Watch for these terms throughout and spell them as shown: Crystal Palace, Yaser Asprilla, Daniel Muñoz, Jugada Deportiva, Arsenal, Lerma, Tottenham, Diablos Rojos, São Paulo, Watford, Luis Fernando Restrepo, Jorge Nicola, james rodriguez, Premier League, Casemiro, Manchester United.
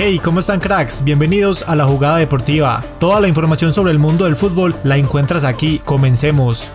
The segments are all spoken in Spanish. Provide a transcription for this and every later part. Hey, ¿cómo están, cracks? Bienvenidos a La Jugada Deportiva. Toda la información sobre el mundo del fútbol la encuentras aquí. Comencemos.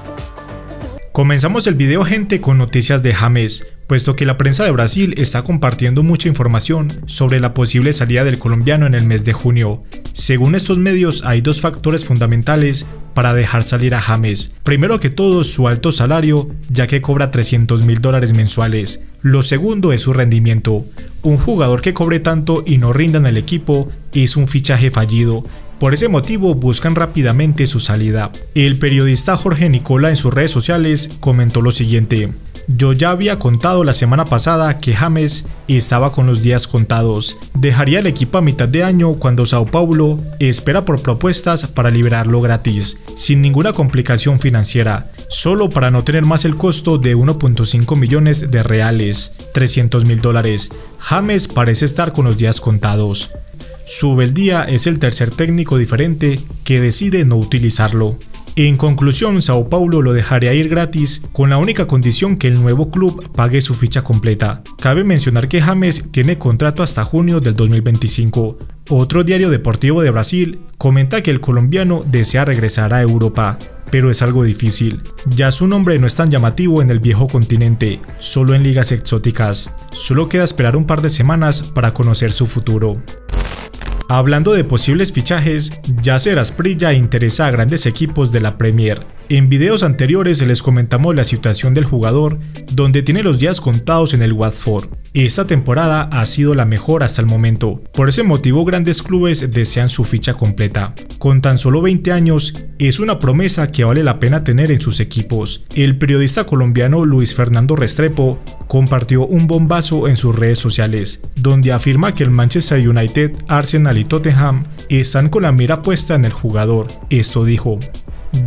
Comenzamos el video, gente, con noticias de James, puesto que la prensa de Brasil está compartiendo mucha información sobre la posible salida del colombiano en el mes de junio. Según estos medios, hay dos factores fundamentales para dejar salir a James. Primero que todo, su alto salario, ya que cobra $300.000 mensuales. Lo segundo es su rendimiento. Un jugador que cobre tanto y no rinda en el equipo es un fichaje fallido. Por ese motivo buscan rápidamente su salida. El periodista Jorge Nicola en sus redes sociales comentó lo siguiente: "Yo ya había contado la semana pasada que James estaba con los días contados. Dejaría el equipo a mitad de año cuando São Paulo espera por propuestas para liberarlo gratis, sin ninguna complicación financiera, solo para no tener más el costo de 1.5 millones de reales, $300.000. James parece estar con los días contados. Su Beldía es el tercer técnico diferente que decide no utilizarlo. En conclusión, São Paulo lo dejaría ir gratis con la única condición que el nuevo club pague su ficha completa". Cabe mencionar que James tiene contrato hasta junio del 2025. Otro diario deportivo de Brasil comenta que el colombiano desea regresar a Europa, pero es algo difícil. Ya su nombre no es tan llamativo en el viejo continente, solo en ligas exóticas. Solo queda esperar un par de semanas para conocer su futuro. Hablando de posibles fichajes, Yaser Asprilla interesa a grandes equipos de la Premier. En videos anteriores les comentamos la situación del jugador, donde tiene los días contados en el Watford. Esta temporada ha sido la mejor hasta el momento, por ese motivo grandes clubes desean su ficha completa. Con tan solo 20 años, es una promesa que vale la pena tener en sus equipos. El periodista colombiano Luis Fernando Restrepo compartió un bombazo en sus redes sociales, donde afirma que el Manchester United, Arsenal y Tottenham están con la mira puesta en el jugador. Esto dijo: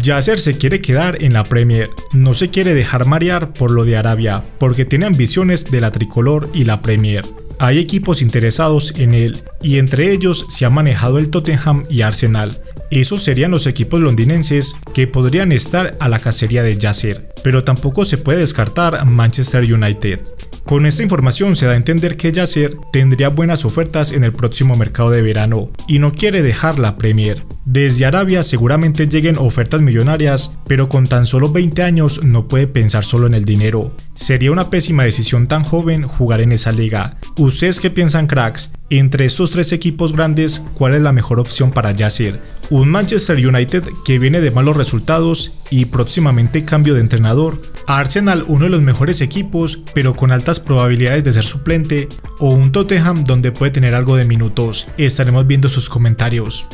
"Yaser se quiere quedar en la Premier, no se quiere dejar marear por lo de Arabia, porque tiene ambiciones de la tricolor y la Premier. Hay equipos interesados en él, y entre ellos se ha manejado el Tottenham y Arsenal. Esos serían los equipos londinenses que podrían estar a la cacería de Yaser, pero tampoco se puede descartar Manchester United". Con esta información se da a entender que Yaser tendría buenas ofertas en el próximo mercado de verano y no quiere dejar la Premier. Desde Arabia seguramente lleguen ofertas millonarias, pero con tan solo 20 años no puede pensar solo en el dinero. Sería una pésima decisión tan joven jugar en esa liga. ¿Ustedes qué piensan, cracks? Entre estos tres equipos grandes, ¿cuál es la mejor opción para Yaser? ¿Un Manchester United que viene de malos resultados y próximamente cambio de entrenador? ¿Arsenal, uno de los mejores equipos pero con altas probabilidades de ser suplente? ¿O un Tottenham donde puede tener algo de minutos? Estaremos viendo sus comentarios.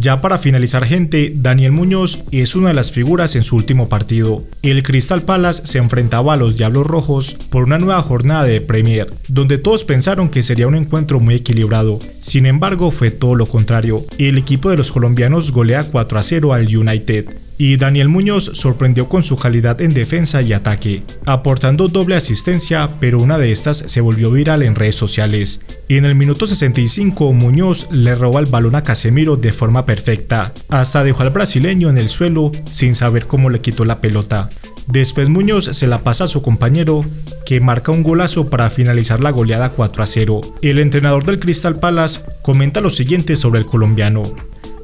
Ya para finalizar, gente, Daniel Muñoz es una de las figuras en su último partido. El Crystal Palace se enfrentaba a los Diablos Rojos por una nueva jornada de Premier, donde todos pensaron que sería un encuentro muy equilibrado. Sin embargo, fue todo lo contrario. El equipo de los colombianos golea 4-0 al United. Y Daniel Muñoz sorprendió con su calidad en defensa y ataque, aportando doble asistencia, pero una de estas se volvió viral en redes sociales. En el minuto 65, Muñoz le roba el balón a Casemiro de forma perfecta, hasta dejó al brasileño en el suelo sin saber cómo le quitó la pelota. Después Muñoz se la pasa a su compañero, que marca un golazo para finalizar la goleada 4-0. El entrenador del Crystal Palace comenta lo siguiente sobre el colombiano: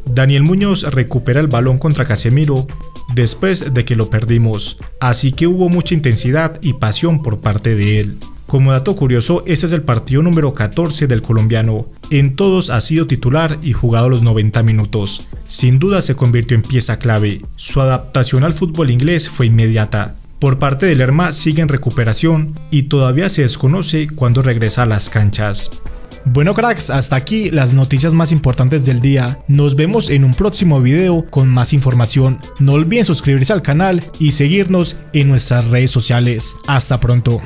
"Daniel Muñoz recupera el balón contra Casemiro después de que lo perdimos, así que hubo mucha intensidad y pasión por parte de él". Como dato curioso, este es el partido número 14 del colombiano. En todos ha sido titular y jugado los 90 minutos. Sin duda se convirtió en pieza clave. Su adaptación al fútbol inglés fue inmediata. Por parte de Lerma sigue en recuperación y todavía se desconoce cuándo regresa a las canchas. Bueno, cracks, hasta aquí las noticias más importantes del día. Nos vemos en un próximo video con más información. No olviden suscribirse al canal y seguirnos en nuestras redes sociales. Hasta pronto.